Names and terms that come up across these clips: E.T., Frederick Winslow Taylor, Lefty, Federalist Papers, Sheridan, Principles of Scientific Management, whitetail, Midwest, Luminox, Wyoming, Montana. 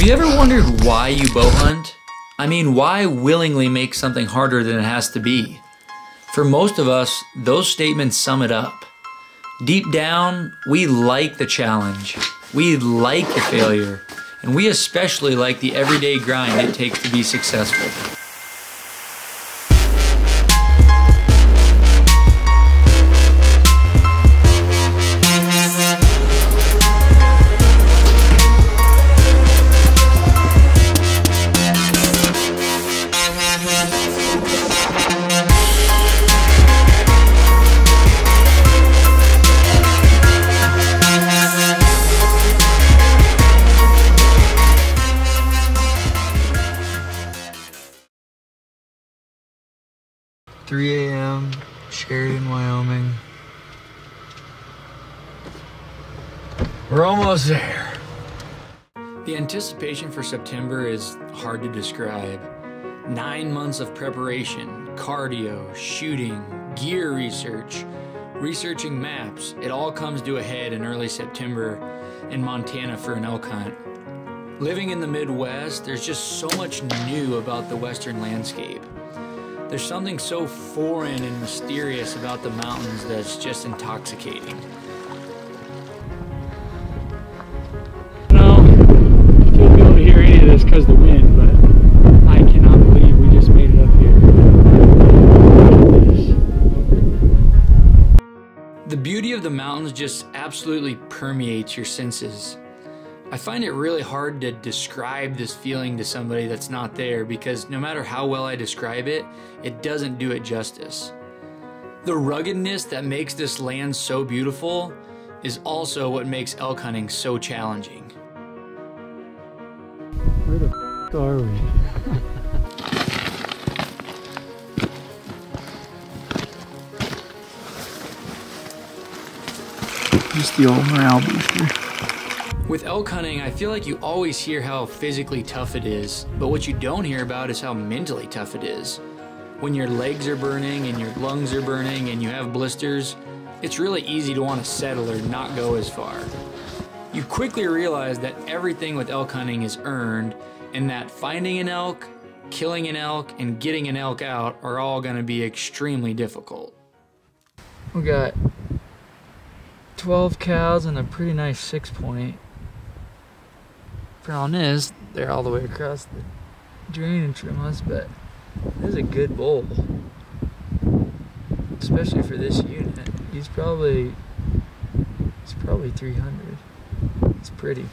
Have you ever wondered why you bow hunt? I mean, why willingly make something harder than it has to be? For most of us, those statements sum it up. Deep down, we like the challenge, we like the failure, and we especially like the everyday grind it takes to be successful. Sheridan, Wyoming. We're almost there. The anticipation for September is hard to describe. 9 months of preparation, cardio, shooting, gear research, researching maps. It all comes to a head in early September in Montana for an elk hunt. Living in the Midwest, there's just so much new about the Western landscape. There's something so foreign and mysterious about the mountains that's just intoxicating. I don't know if you'll be able to hear any of this because of the wind, but I cannot believe we just made it up here. The beauty of the mountains just absolutely permeates your senses. I find it really hard to describe this feeling to somebody that's not there because no matter how well I describe it, it doesn't do it justice. The ruggedness that makes this land so beautiful is also what makes elk hunting so challenging. Where the f are we? Just the old morale booster. With elk hunting, I feel like you always hear how physically tough it is, but what you don't hear about is how mentally tough it is. When your legs are burning and your lungs are burning and you have blisters, it's really easy to want to settle or not go as far. You quickly realize that everything with elk hunting is earned and that finding an elk, killing an elk, and getting an elk out are all going to be extremely difficult. We got 12 cows and a pretty nice 6-point. Problem is, they're all the way across the drainage from us, but this is a good bull, especially for this unit. He's probably 300. It's pretty.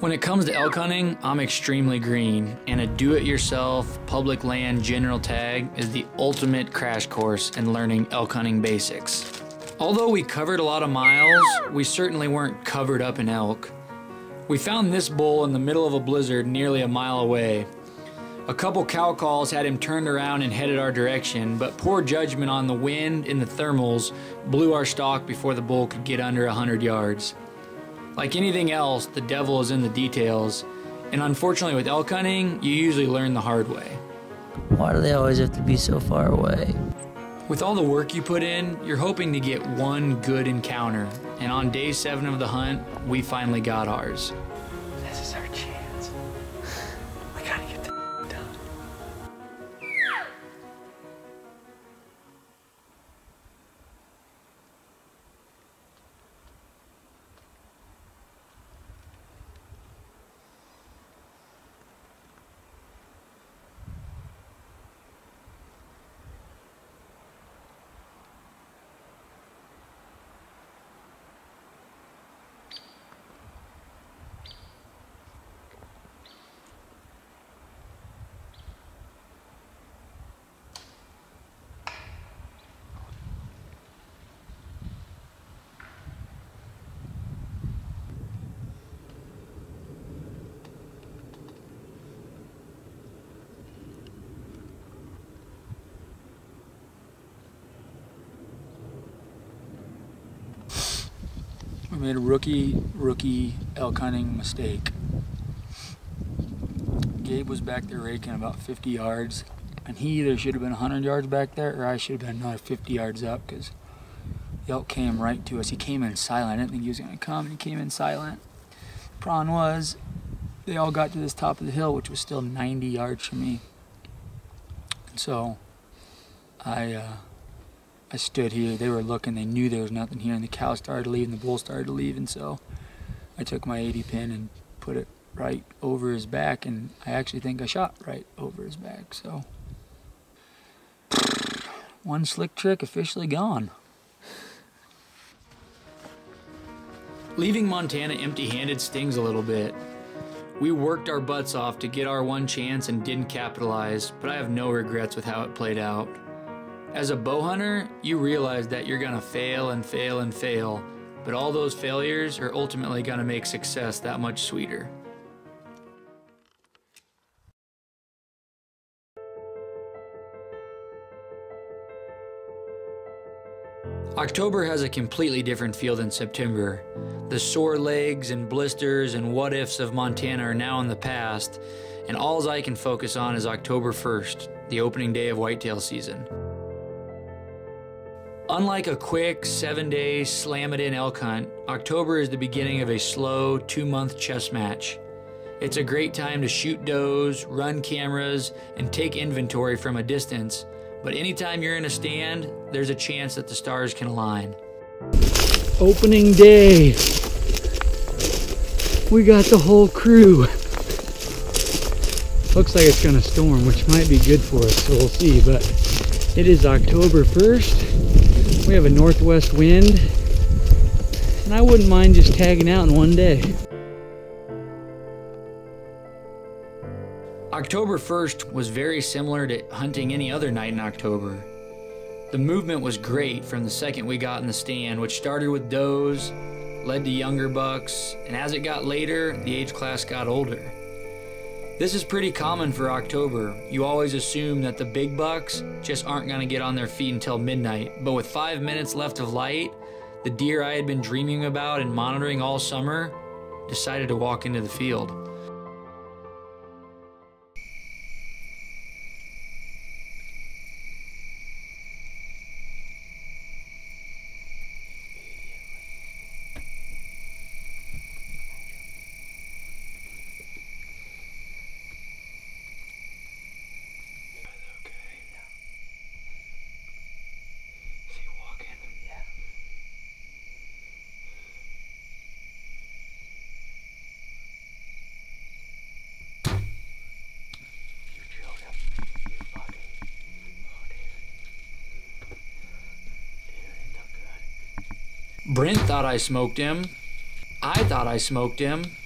When it comes to elk hunting, I'm extremely green, and a do-it-yourself public land general tag is the ultimate crash course in learning elk hunting basics. Although we covered a lot of miles, we certainly weren't covered up in elk. We found this bull in the middle of a blizzard nearly a mile away. A couple cow calls had him turned around and headed our direction, but poor judgment on the wind and the thermals blew our stalk before the bull could get under 100 yards. Like anything else, the devil is in the details, and unfortunately with elk hunting, you usually learn the hard way. Why do they always have to be so far away? With all the work you put in, you're hoping to get one good encounter, and on day 7 of the hunt, we finally got ours. This is our chance. We gotta get this done. I made a rookie elk hunting mistake. Gabe was back there raking about 50 yards, and he either should have been 100 yards back there or I should have been another 50 yards up because the elk came right to us. He came in silent. I didn't think he was going to come, and he came in silent. Problem was, they all got to this top of the hill, which was still 90 yards from me. And so I stood here. They were looking. They knew there was nothing here, and the cow started to leave, and the bull started to leave. And so I took my 80 pin and put it right over his back, and I actually think I shot right over his back. So one slick trick officially gone. Leaving Montana empty-handed stings a little bit. We worked our butts off to get our one chance and didn't capitalize, but I have no regrets with how it played out. As a bow hunter, you realize that you're gonna fail and fail and fail, but all those failures are ultimately gonna make success that much sweeter. October has a completely different feel than September. The sore legs and blisters and what-ifs of Montana are now in the past, and all I can focus on is October 1st, the opening day of whitetail season. Unlike a quick 7-day slam-it-in elk hunt, October is the beginning of a slow 2-month chess match. It's a great time to shoot does, run cameras, and take inventory from a distance. But anytime you're in a stand, there's a chance that the stars can align. Opening day. We got the whole crew. Looks like it's gonna storm, which might be good for us, so we'll see. But it is October 1st. We have a northwest wind. And I wouldn't mind just tagging out in one day. October 1st was very similar to hunting any other night in October. The movement was great from the second we got in the stand, which started with does, led to younger bucks, and as it got later, the age class got older. This is pretty common for October. You always assume that the big bucks just aren't going to get on their feet until midnight, but with 5 minutes left of light, the deer I had been dreaming about and monitoring all summer decided to walk into the field. Brent thought I smoked him. I thought I smoked him.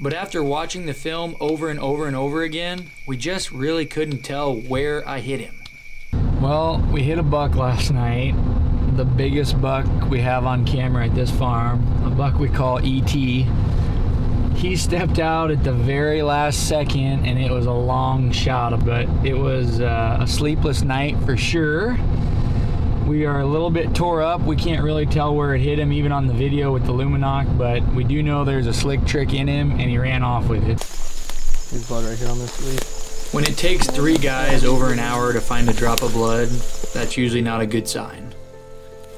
But after watching the film over and over and over again, we just really couldn't tell where I hit him. Well, we hit a buck last night. The biggest buck we have on camera at this farm, a buck we call E.T. He stepped out at the very last second, and it was a long shot, but it was a sleepless night for sure. We are a little bit tore up. We can't really tell where it hit him, even on the video with the Luminox, but we do know there's a slick trick in him, and he ran off with it. There's blood right here on this leaf. When it takes 3 guys over an hour to find a drop of blood, that's usually not a good sign.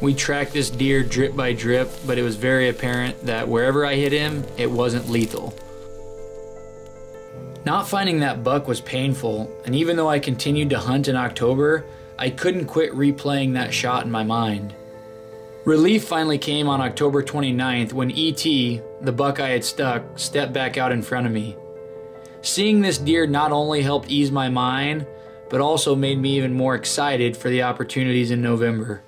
We tracked this deer drip by drip, but it was very apparent that wherever I hit him, it wasn't lethal. Not finding that buck was painful, and even though I continued to hunt in October, I couldn't quit replaying that shot in my mind. Relief finally came on October 29th when E.T., the buck I had stuck, stepped back out in front of me. Seeing this deer not only helped ease my mind, but also made me even more excited for the opportunities in November.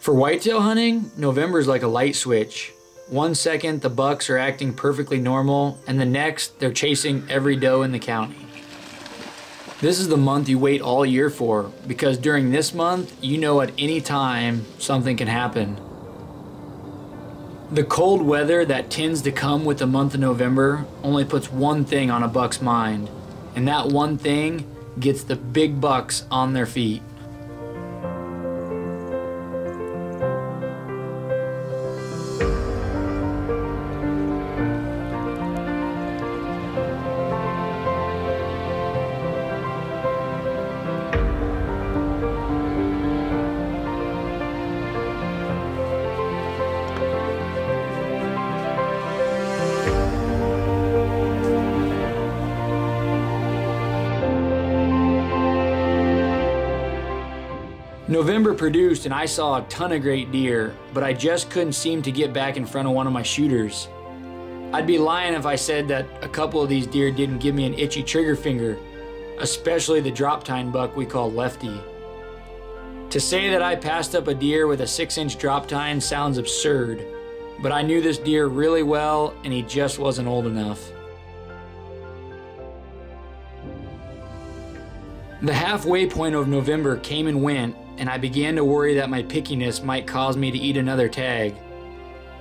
For whitetail hunting, November is like a light switch. One second, the bucks are acting perfectly normal, and the next, they're chasing every doe in the county. This is the month you wait all year for, because during this month, you know at any time something can happen. The cold weather that tends to come with the month of November only puts one thing on a buck's mind, and that one thing gets the big bucks on their feet. November produced and I saw a ton of great deer, but I just couldn't seem to get back in front of one of my shooters. I'd be lying if I said that a couple of these deer didn't give me an itchy trigger finger, especially the drop-tine buck we call Lefty. To say that I passed up a deer with a 6-inch drop-tine sounds absurd, but I knew this deer really well and he just wasn't old enough. The halfway point of November came and went, and I began to worry that my pickiness might cause me to eat another tag.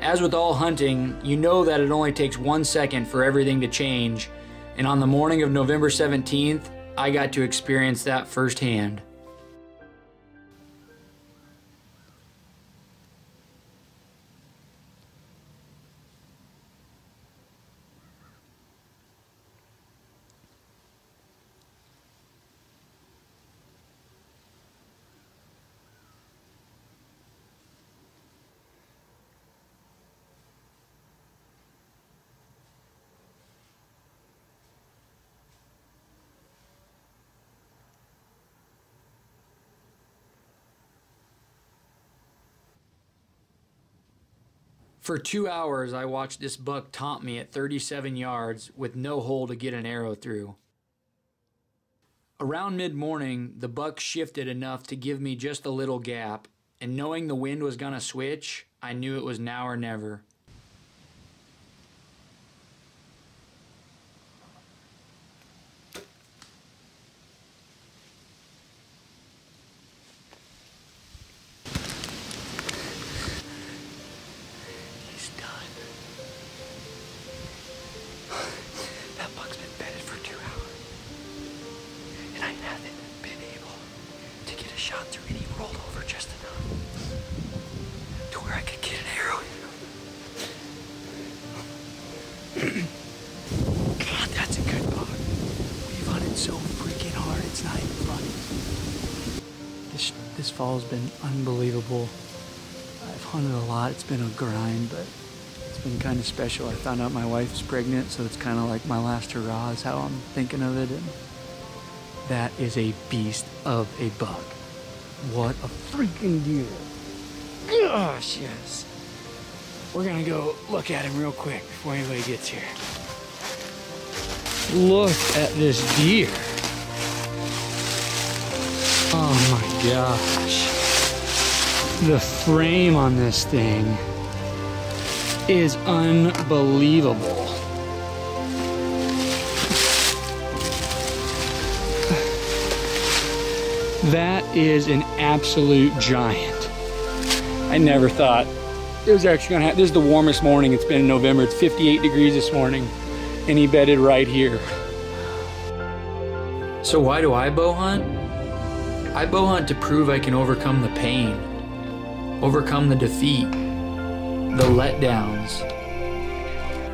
As with all hunting, you know that it only takes 1 second for everything to change, and on the morning of November 17th, I got to experience that firsthand. For 2 hours, I watched this buck taunt me at 37 yards with no hole to get an arrow through. Around mid-morning, the buck shifted enough to give me just a little gap, and knowing the wind was gonna switch, I knew it was now or never. This fall has been unbelievable. I've hunted a lot. It's been a grind, but it's been kind of special. I found out my wife's pregnant, so it's kind of like my last hurrah is how I'm thinking of it. And that is a beast of a buck. What a freaking deer. Gosh, yes. We're gonna go look at him real quick before anybody gets here. Look at this deer. Oh my gosh, the frame on this thing is unbelievable. That is an absolute giant. I never thought it was actually gonna happen. This is the warmest morning it's been in November. It's 58 degrees this morning, and he bedded right here. So why do I bow hunt? I bow hunt to prove I can overcome the pain, overcome the defeat, the letdowns.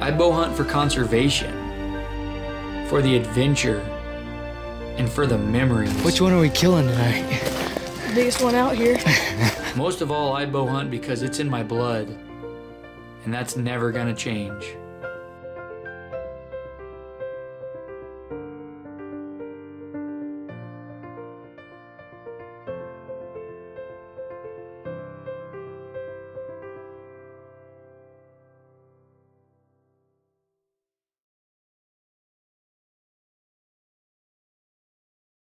I bow hunt for conservation, for the adventure, and for the memories. Which one are we killing tonight? The biggest one out here. Most of all, I bow hunt because it's in my blood, and that's never gonna change.